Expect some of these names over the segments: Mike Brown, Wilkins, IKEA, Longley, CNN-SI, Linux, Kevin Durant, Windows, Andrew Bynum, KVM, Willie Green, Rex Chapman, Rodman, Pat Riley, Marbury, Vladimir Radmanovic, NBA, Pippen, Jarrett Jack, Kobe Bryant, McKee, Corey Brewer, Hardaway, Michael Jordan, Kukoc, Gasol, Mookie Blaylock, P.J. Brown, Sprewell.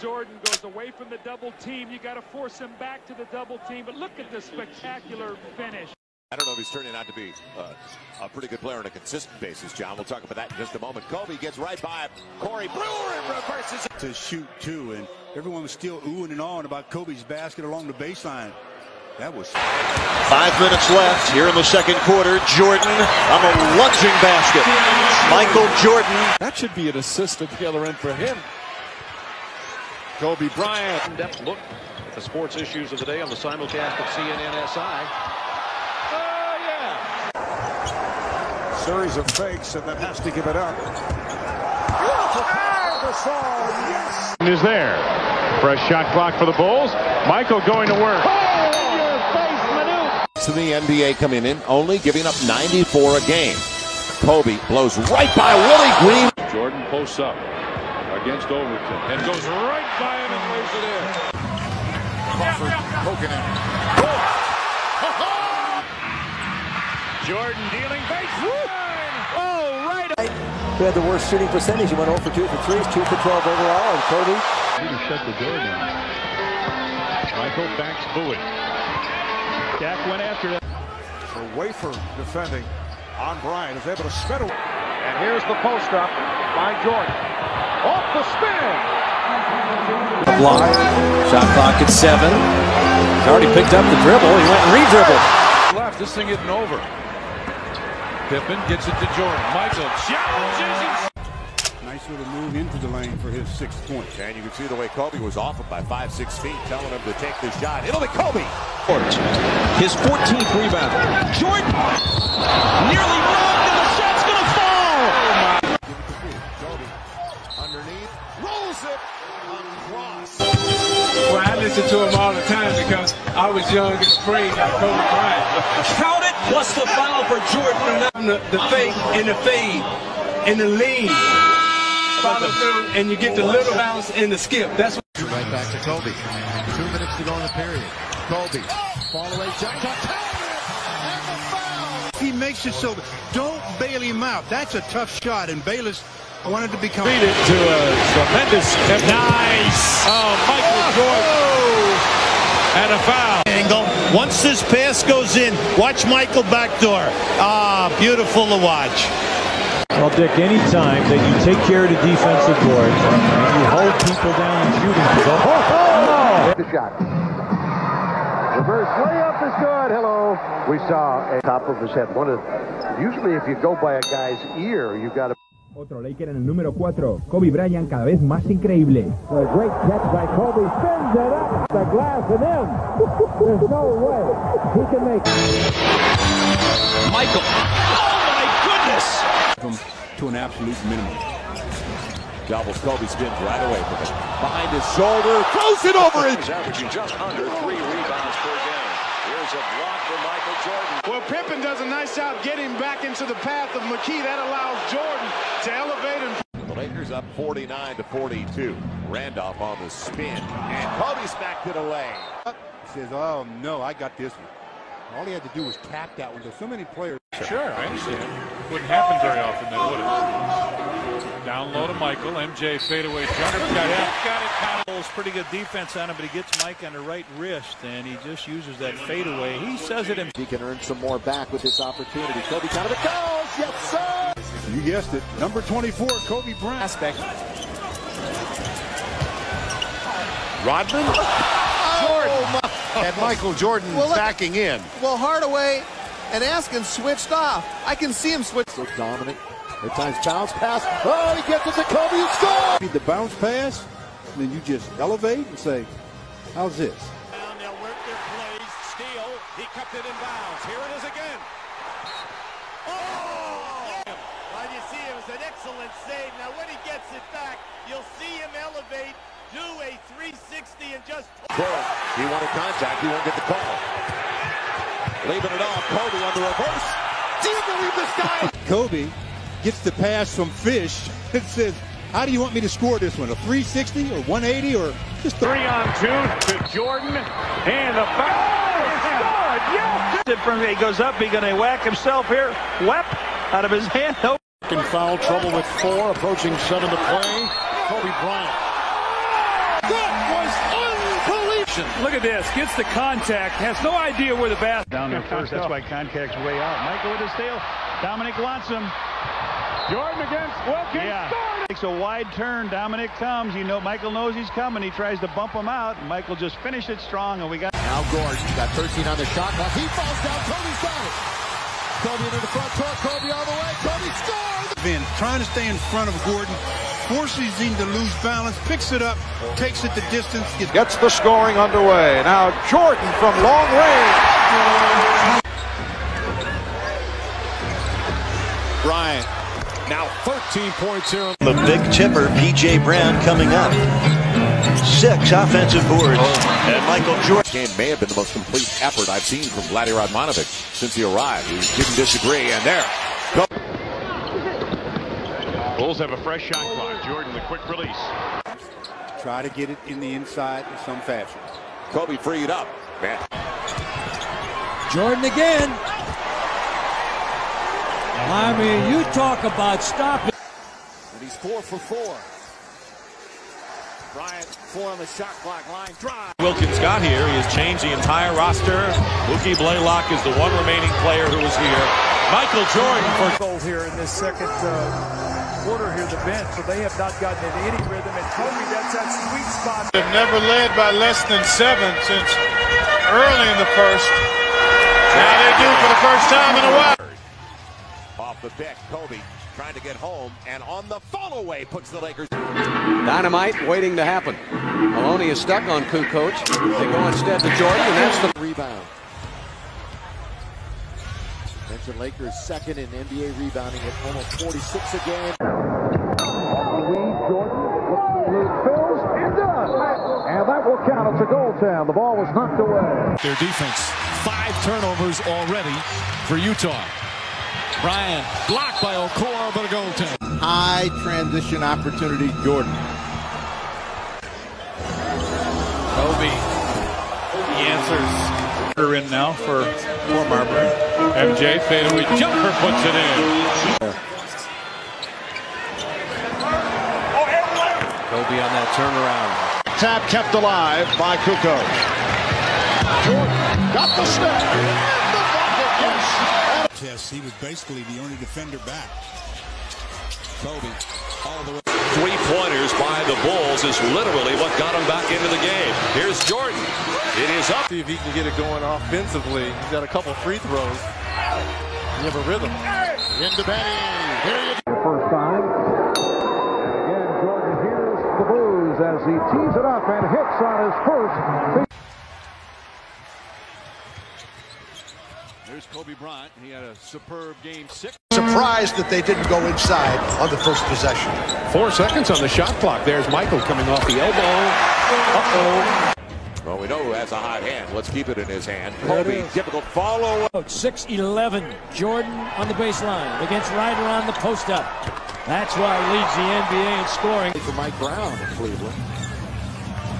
Jordan goes away from the double team. You got to force him back to the double team. But look at this spectacular finish. I don't know if he's turning out to be a pretty good player on a consistent basis, John. We'll talk about that in just a moment. Kobe gets right by Corey Brewer and reverses it. To shoot, too, and everyone was still oohing and ahhing about Kobe's basket along the baseline. That was 5 minutes left here in the second quarter. Jordan on a lunging basket. Michael Jordan. That should be an assist at the other end for him. Kobe Bryant. In-depth look at the sports issues of the day on the simulcast of CNN-SI. Oh, yeah. Series of fakes and then has to give it up. Beautiful pass, Gasol, yes. Is there. Fresh shot clock for the Bulls. Michael going to work. In the NBA coming in, only giving up 94 a game. Kobe blows right by Willie Green. Jordan posts up against Overton and goes right by him and lays it in. Crawford poking him. Jordan dealing base. Oh, right. He had the worst shooting percentage. He went 0 for 2 for 3s, 2 for 12 overall. And Kobe. He shut the door down. Michael backs Bowie. Jack went after that. So Wafer defending on Bryant is able to spin away. And here's the post up by Jordan. Off the spin. Block. Shot clock at 7. He's already picked up the dribble. He went and re-dribbled. Left. This thing isn't over. Pippen gets it to Jordan. Michael challenges himself. Nice little move into the lane for his 6th point. And you can see the way Kobe was off it by 5, 6 feet, telling him to take the shot. It'll be Kobe. His 14th rebound. Jordan nearly robbed, and the shot's going to fall. Oh, my. Kobe underneath, rolls it across. Well, I listen to him all the time because I was young and afraid of Kobe Bryant. Count it, plus the foul for Jordan. The fake and the fade and the lead. Follow through, and you get the little bounce and the skip. That's what right back to Kobe. 2 minutes to go in the period. Kobe, fall away, jump up. He makes it so don't bail him out. That's a tough shot, and Bayless wanted to become. Beat it to a tremendous attempt. Nice. Oh, Michael Jordan and a foul. Angle. Once this pass goes in, watch Michael backdoor. Ah, beautiful to watch. Well, Dick, any time that you take care of the defensive boards and you hold people down and shooting, you go, oh! The shot. Reverse layup is good. Hello. We saw a top of his head. Usually if you go by a guy's ear, you got to... Otro Laker en el número 4. Kobe Bryant cada vez más increíble. A great catch by Kobe. Spins it up the glass and in. There's no way he can make it. Michael. Oh, my goodness! To an absolute minimum. Doubles. Kobe spins right away from it. Behind his shoulder, throws it over him. He's averaging just under 3 rebounds per game. Here's a block for Michael Jordan. Well, Pippen does a nice job getting back into the path of McKee. That allows Jordan to elevate him. The Lakers up 49 to 42. Randolph on the spin, and Kobe smacked it away. He says, "Oh no, I got this one." All he had to do was tap that one. There's so many players. Sure, I understand. Wouldn't happen very often, then, would it? Down low to Michael. MJ fadeaway jumper. Got it. Pretty good defense on him, but he gets Mike on the right wrist, and he just uses that fadeaway. He says it himself. He can earn some more back with this opportunity. Kobe counted the goals. Yes, sir. You guessed it. Number 24, Kobe Bryant. Aspect. Rodman. Oh, Jordan. And Michael Jordan backing in. Well, Hardaway. And Askin switched off. I can see him switch. So dominant. At times bounce pass. Oh, he gets it to Kobe and scores! Need the bounce pass, and then you just elevate and say, how's this? Down, they'll work their plays. Steal. He kept it in bounds. Here it is again. Oh! Well, you see, it was an excellent save. Now, when he gets it back, you'll see him elevate, do a 360, and just... He wanted contact. He won't get the call. Leaving it off, Kobe on the reverse. Do you believe this guy? Kobe gets the pass from Fish and says, how do you want me to score this one? A 360 or 180 or just 3-on-2 to Jordan. And the foul is good. Yes. He goes up. He's going to whack himself here. Whap out of his hand. No. Foul trouble with 4, approaching 7 to play. Kobe Bryant. That was unbelievable. Look at this. Gets the contact. Has no idea where the basket. Down there first. That's why contact's way out. Michael with his steal. Dominic wants him. Jordan against Wilkins. Yeah. Takes a wide turn. Dominic comes. You know, Michael knows he's coming. He tries to bump him out. And Michael just finished it strong. And we got. Now Gordon got 13 on the shot clock. He falls down. Kobe's got it. Kobe into the front court. Kobe all the way. Kobe scores. Ben trying to stay in front of Gordon. Forces him to lose balance. Picks it up. Takes it the distance. Gets the scoring underway. Now Jordan from long range. Bryant. Now 13 points here. The big chipper, P.J. Brown, coming up. 6 offensive boards. Oh, and Michael Jordan. Game may have been the most complete effort I've seen from Vladimir Radmanovic since he arrived. He didn't disagree, and there. Go. Bulls have a fresh shot clock. Jordan, the quick release. Try to get it in the inside in some fashion. Kobe freed up. Man. Jordan again. I mean, you talk about stopping. And he's 4 for 4. Bryant, 4 on the shot clock, line drive. Wilkins got here. He has changed the entire roster. Mookie Blaylock is the one remaining player who is here. Michael Jordan for here in this second quarter here, the bench, but they have not gotten into any rhythm. And Kobe, that's that sweet spot. They've never led by less than 7 since early in the first. Now they do for the first time in a while. Off the deck, Kobe trying to get home, and on the follow-away puts the Lakers. Dynamite waiting to happen. Maloney is stuck on Kukoc. They go instead to Jordan, and that's the rebound. Mentioned Lakers second in NBA rebounding at almost 46 a game. Jordan fills and done. And that will count. It's a goal down. The ball was knocked away. Their defense, 5 turnovers already for Utah. Bryant blocked by Okoro, but a goal tip. High transition opportunity, Jordan. Kobe. He answers. We're in now for Marbury. MJ fadeaway jumper puts it in. Kobe on that turnaround. Tap kept alive by Kukoc. Jordan got the step. Yes, he was basically the only defender back. Kobe all the way. 3-pointers by the Bulls is literally what got him back into the game. Here's Jordan. It is up. See if he can get it going offensively. He's got a couple free throws. You have a rhythm. Into Benny. Here you go. First time. Again, Jordan hears the blues as he tees it up and hits on his first. There's Kobe Bryant. He had a superb game 6. Surprised that they didn't go inside on the first possession. 4 seconds on the shot clock. There's Michael coming off the elbow. Well, we know who has a hot hand. Let's keep it in his hand. Kobe, difficult follow. 6-11. Jordan on the baseline against Ryder on the post up. That's why he leads the NBA in scoring. For Mike Brown in Cleveland.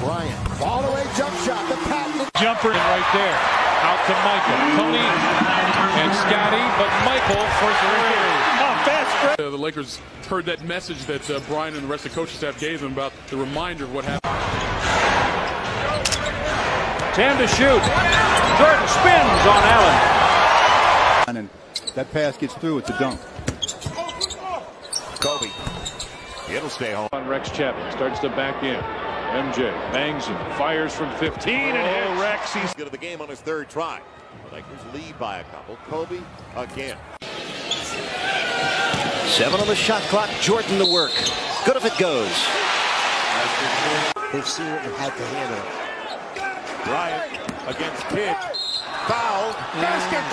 Bryant, all the way jump shot. The patent jumper right there. Out to Michael, Tony, and Scotty, but Michael for three. Oh, fast break. The Lakers heard that message that Brian and the rest of the coaching staff gave them about the reminder of what happened. Time to shoot. Jordan spins on Allen. And that pass gets through. It's a dunk. Kobe. It'll stay home. On Rex Chapman starts to back in. MJ bangs him, fires from 15, and Rex, he's good at the game on his 3rd try. Lakers lead by a couple. Kobe again. 7 on the shot clock. Jordan to work. Good if it goes. They've seen what they had to handle. Bryant against Kidd. Foul. Basket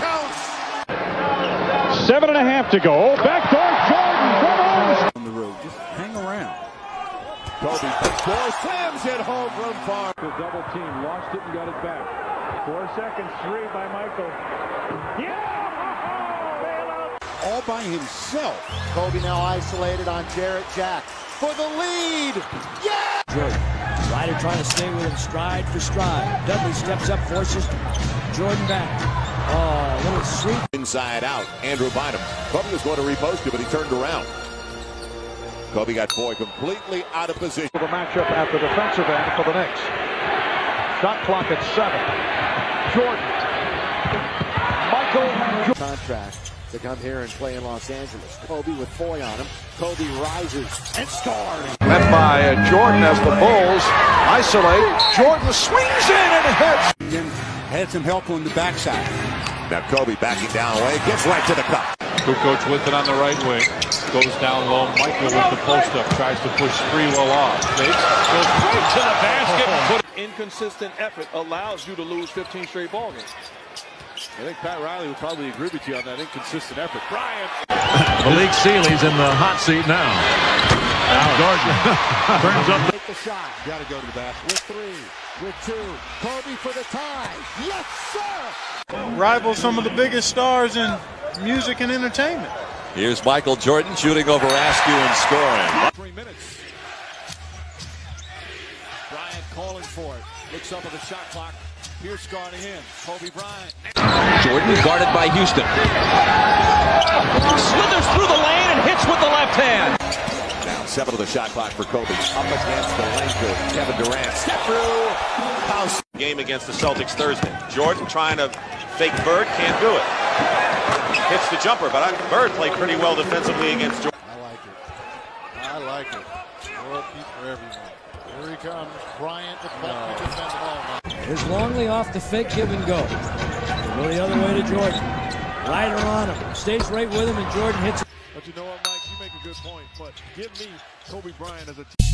counts. 7.5 to go. Backdoor Jordan. On the road. Just hang around. Kobe slams it home from far. The double team lost it and got it back. 4 seconds, 3 by Michael. Yeah! All by himself. Kobe now isolated on Jarrett Jack for the lead. Yeah! Jordan. Ryder trying to stay with him stride for stride. Dudley steps up, forces Jordan back. Oh, a little sweep. Inside out, Andrew Bynum. Kobe was going to repost it, but he turned around. Kobe got Boyd completely out of position. The matchup at the defensive end for the Knicks. Shot clock at 7. Jordan. Michael contract to come here and play in Los Angeles. Kobe with Boyd on him. Kobe rises and scores. Met by Jordan as the Bulls isolate. Jordan swings in and hits. And had some help on the backside. Now Kobe backing down away. Gets right to the cup. Good coach with it on the right wing. Goes down low. Michael with the post-up. Tries to push Sprewell off. Goes right to the basket. But inconsistent effort allows you to lose 15 straight ball games. I think Pat Riley would probably agree with you on that inconsistent effort. Bryant. Malik Sealy's in the hot seat now. Now Jordan turns up. Take the shot. Got to go to the basket. With 3, with 2. Kobe for the tie. Yes, sir! Rival some of the biggest stars in music and entertainment. Here's Michael Jordan shooting over Askew and scoring. 3 minutes. Bryant calling for it. Looks up at the shot clock. Here's guarding him. Kobe Bryant. Jordan guarded by Houston. Slithers through the lane and hits with the left hand. Down 7 of the shot clock for Kobe. Up against the length of Kevin Durant. Step through. Game against the Celtics Thursday. Jordan trying to fake Bird. Can't do it. Hits the jumper, but Bird played pretty well defensively against Jordan. I like it. I like it. World-peak for everyone. Here he comes. Bryant to Butler to defend all. Here's Longley off the fake give and go. Go the other way to Jordan. Right on him. Stays right with him, and Jordan hits. But you know what, Mike? You make a good point, but give me Kobe Bryant as a team.